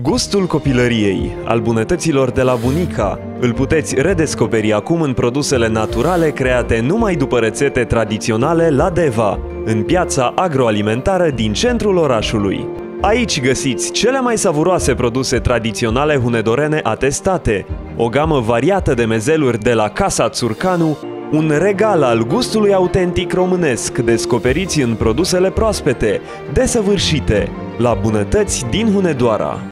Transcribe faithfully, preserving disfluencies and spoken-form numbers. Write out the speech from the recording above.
Gustul copilăriei, al bunătăților de la bunica, îl puteți redescoperi acum în produsele naturale create numai după rețete tradiționale la Deva, în piața agroalimentară din centrul orașului. Aici găsiți cele mai savuroase produse tradiționale hunedorene atestate, o gamă variată de mezeluri de la Casa Țurcanu, un regal al gustului autentic românesc, descoperiți în produsele proaspete, desăvârșite, la Bunătăți din Hunedoara.